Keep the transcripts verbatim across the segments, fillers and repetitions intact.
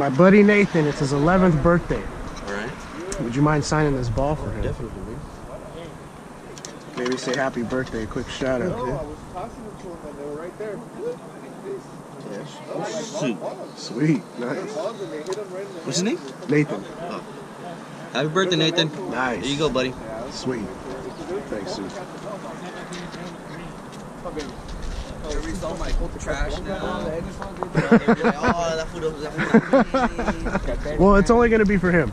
My buddy Nathan, it's his eleventh birthday. All right. Would you mind signing this ball for him? Definitely. Maybe say happy birthday, a quick shout out. No, I was tossing it to him and they were right there. Yes. Sweet. Nice. What's his name? Nathan. Oh. Happy birthday, Nathan. Nice. There you go, buddy. Sweet. Thanks, Sue. Everybody's all my trash now. Well, it's only going to be for him.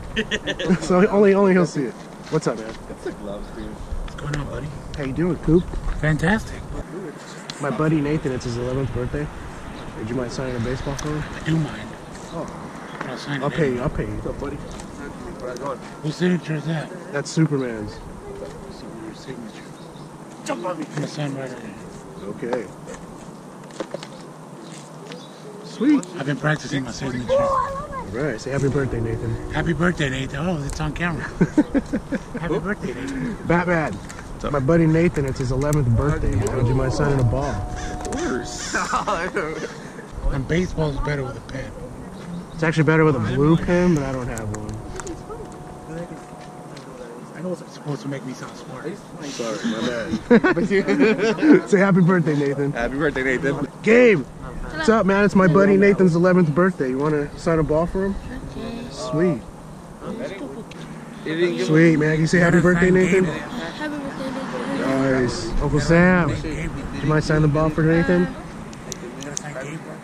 So only only he'll see it. What's up, man? That's the gloves, dude. What's going on, buddy? How you doing, Coop? Fantastic. My buddy Nathan, it's his eleventh birthday. Would you mind signing a baseball for him? I do mind. Oh. I'll sign it. I'll pay you. I'll pay you. What's up, buddy? Whose signature is that? That's Superman's. So your signature. Jump on me. I'm going to sign right away. Okay. Sweet. I've been practicing my signature. All right. Say happy birthday, Nathan. Happy birthday, Nathan. Oh, it's on camera. Happy Oop. birthday, Nathan. Batman. My buddy Nathan, it's his eleventh birthday. Would you mind signing a ball? Of course. And baseball's better with a pen. It's actually better with a blue pen, but I don't have one. I know it's supposed to make me sound smart. Sorry, my bad. Say happy birthday, Nathan. Happy birthday, Nathan. Gabe! What's up, man? It's my buddy Nathan's eleventh birthday. You want to sign a ball for him? Okay. Sweet. Sweet, man. Can you say happy birthday, Nathan? Happy birthday, Nathan. Nice. Uncle Sam, do you mind signing the ball for Nathan?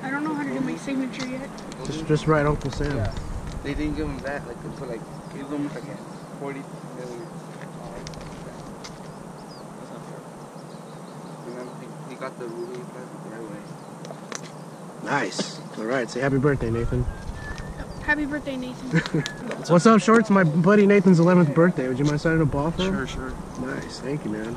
I don't know how to do my signature yet. Just, just write Uncle Sam. They didn't give him that. Like, for like, give him like forty million. That's not fair. You know, he got the Ruby the right way. Nice. All right. Say happy birthday, Nathan. Happy birthday, Nathan. What's up, Shorts? My buddy Nathan's eleventh birthday. Would you mind signing a ball for him? Sure, sure. Nice. Thank you, man.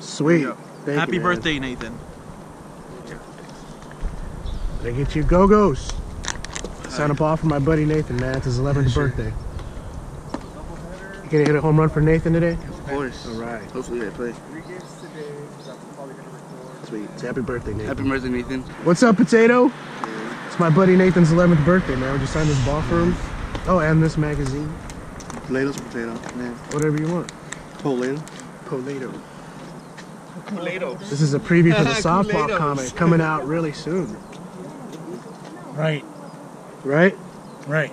Sweet. Thank Happy you, birthday, Nathan. Did I get you go-go's? Sign a ball for my buddy Nathan, man. It's his eleventh yeah, sure. birthday. You gonna hit a home run for Nathan today? Of course. All right. Hopefully I play. Three games today, because I'm probably gonna record. Sweet. It's happy birthday, Nathan. Happy birthday, Nathan. What's up, Potato? Yeah. It's my buddy Nathan's eleventh birthday, man. Would you sign this ball for him? Oh, and this magazine. Potatoes or potato? Man. Whatever you want. Potato. Potato. This is a preview for the softball comic coming out really soon. Right. Right? Right.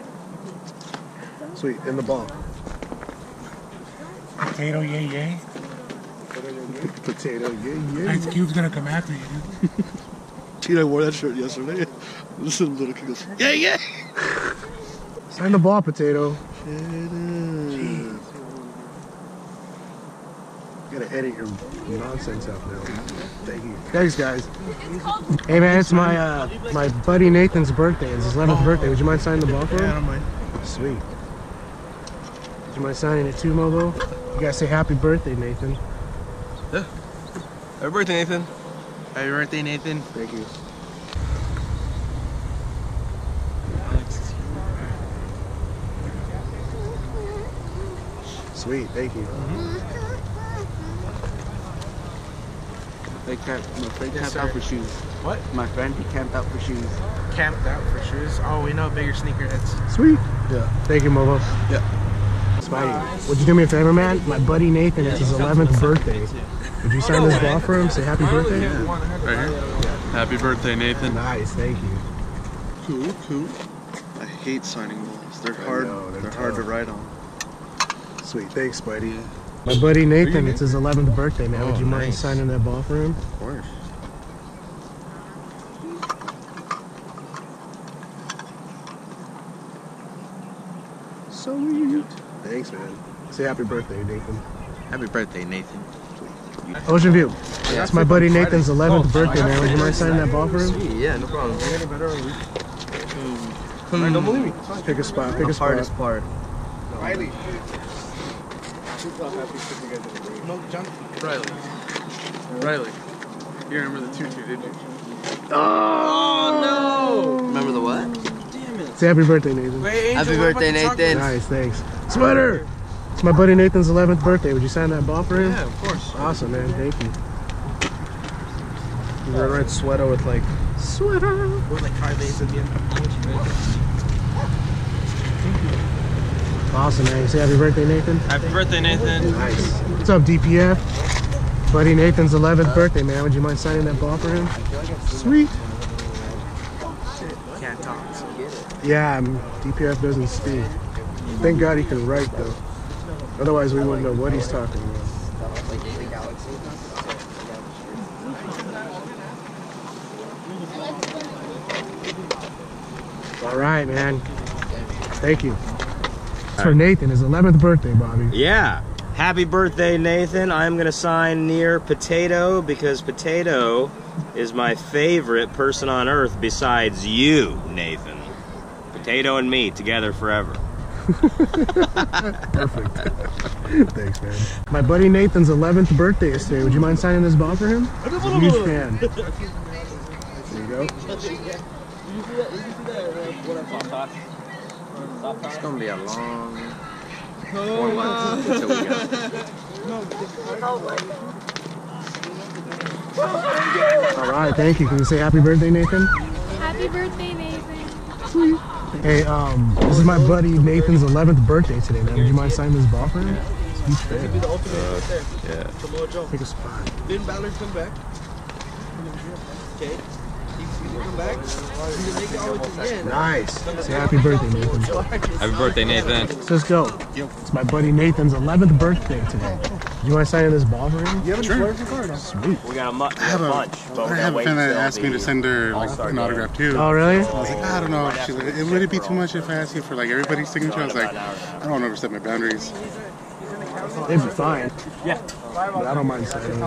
Sweet. In the ball. Potato yay yay. Potato yay yay. Ice Cube's gonna come after you, dude. Dude, I wore that shirt yesterday. This is little kid goes, yay yay! Sign the ball, Potato. Jeez. You gotta edit your nonsense out now. Thank you. Thanks, guys. Hey, man, it's my uh, my buddy Nathan's birthday. It's his eleventh birthday. Would you mind signing the ball for him? Yeah, I don't mind. Sweet. Would you mind signing it too, Mobo? You guys say happy birthday, Nathan. Yeah. Happy birthday, Nathan. Happy birthday, Nathan. Thank you. Sweet. Thank you. Mm-hmm. They camped, my friend yes, camped sir. out for shoes. What? My friend, he camped out for shoes. Camped out for shoes? Oh, we know bigger sneakerheads. Sweet. Yeah. Thank you, Mobo. Yeah. Spidey, would you do me a favor, man? My buddy Nathan, yeah, it's his eleventh birthday. Would you sign oh, no, this ball for him? Say happy birthday. Yeah. Right here. Yeah. Happy birthday, Nathan. Nice. Thank you. Cool, cool. I hate signing balls. They're hard. Know, they're they're hard to write on. Sweet. Thanks, Spidey. Yeah. My buddy Nathan, it's his eleventh birthday, man. Oh, Would you mind nice. signing that ball for him? Of course. So cute. Thanks, man. Say happy birthday, Nathan. Happy birthday, Nathan. Ocean View. Yeah, it's my buddy Nathan's eleventh oh, birthday, man. Would you mind signing that ball for him? Yeah, no problem. Come on, don't believe me. Pick a spot. Pick a spot. Hardest part. Riley. No junk. Riley. Riley. You remember the tutu, did you? Oh, no! Remember the what? Damn it. Say happy birthday, Nathan. Wait, Angel, happy birthday, Nathan. Nice, thanks. Sweater! It's my buddy Nathan's eleventh birthday. Would you sign that ball for him? Yeah, of course. Awesome, man. Thank you. I'm gonna write sweater with like sweater. Or like card base at the end. Awesome, man. Say happy birthday, Nathan. Happy birthday, Nathan. Nice. What's up, D P F? Buddy Nathan's eleventh birthday, man. Would you mind signing that ball for him? Sweet. Can't talk. Yeah, D P F doesn't speak. Thank God he can write though. Otherwise, we wouldn't know what he's talking about. All right, man. Thank you. It's for Nathan, his eleventh birthday, Bobby. Yeah. Happy birthday, Nathan. I'm going to sign near Potato because Potato is my favorite person on earth besides you, Nathan. Potato and me together forever. Perfect. Thanks, man. My buddy Nathan's eleventh birthday is today. Would you mind signing this ball for him? He's a huge fan. There you go. It's going to be a long four months until we go. All right, thank you. Can you say happy birthday, Nathan? Happy birthday, Nathan. Sweet. Hey, um, this is my buddy Nathan's eleventh birthday today, man. Would you mind signing this ball for him? He's fair. Uh, yeah. Take a spot. Lynn Ballard's come back. Okay. Nice. Say happy birthday, Nathan. Happy birthday, Nathan. Let's go. It's my buddy Nathan's eleventh birthday today. Do you want to sign this ball for him? You haven't sure. Card, sweet. We got a bunch. I have a, bunch, I have a friend that asked me to send her like, an autograph too. Oh, really? So I was like, I don't know. She like, would it be too much if I asked you for like everybody's signature? I was like, I don't want to overstep my boundaries. It'd be fine. Yeah. But I don't mind saying it.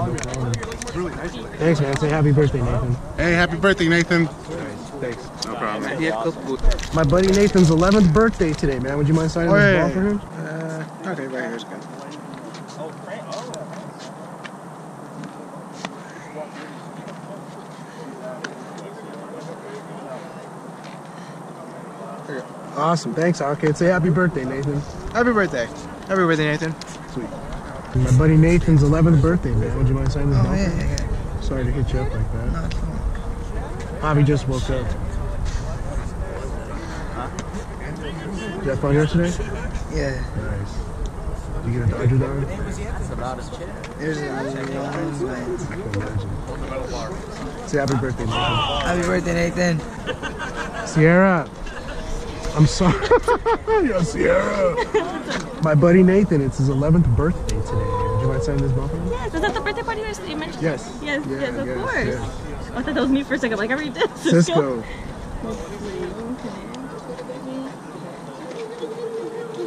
Thanks, man. Say happy birthday, Nathan. Hey, happy birthday, Nathan. Thanks. No problem, man. My buddy Nathan's eleventh birthday today, man. Would you mind signing oh, this yeah, ball for him? Uh, okay, right here's good. Awesome. Thanks, Arcade. Say happy birthday, Nathan. Happy birthday. Happy birthday, Nathan. Sweet. My buddy Nathan's eleventh birthday, man. Would you mind signing this oh, ball? Yeah, yeah, yeah. Sorry to hit you up like that. No, it's fine. Bobby just woke up. Huh? Did you have fun yesterday? Yeah. Nice. Did you get a Dodger dog? That's the loudest chair. There's a Dodger. Say happy birthday, Nathan. Happy birthday, Nathan. Sierra. I'm sorry. Yo, Sierra. My buddy Nathan, it's his eleventh birthday today. Would you mind signing this ball for me? Yes, is that the birthday party that you mentioned? Yes. Yes, yeah, yes, of yes, course. Yes. Oh, I thought that was me for a second. Like, I already did. Cisco. I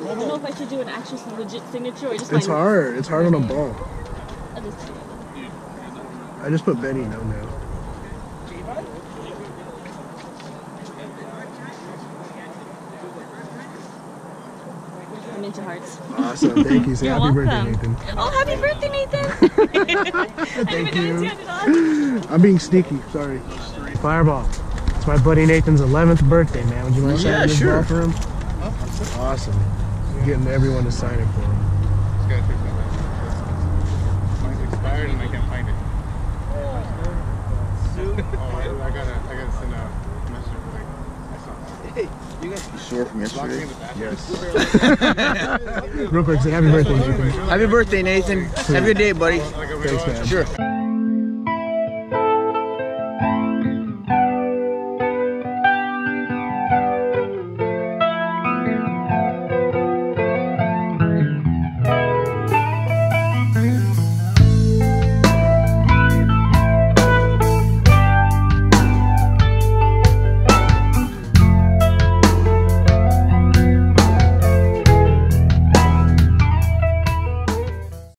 don't know if I should do an actual legit signature or just like... It's hard. It's hard on a ball. I just put Benny no now. Into hearts. Awesome, thank you. Say You're happy welcome. birthday, Nathan. Oh, happy birthday, Nathan! Thank you. I'm being sneaky. Sorry. Fireball. It's my buddy Nathan's eleventh birthday, man. Would you mind signing yeah, this sure. ball for him? Oh, awesome. You're getting everyone to sign it for him. Mine's expired and I can't find it. Oh, I gotta, I gotta send out. Hey, you guys sure from yesterday? Yes. Real quick, say happy birthday, Nathan. Happy birthday, Nathan. Have a good day, buddy. Thanks, man. Sure.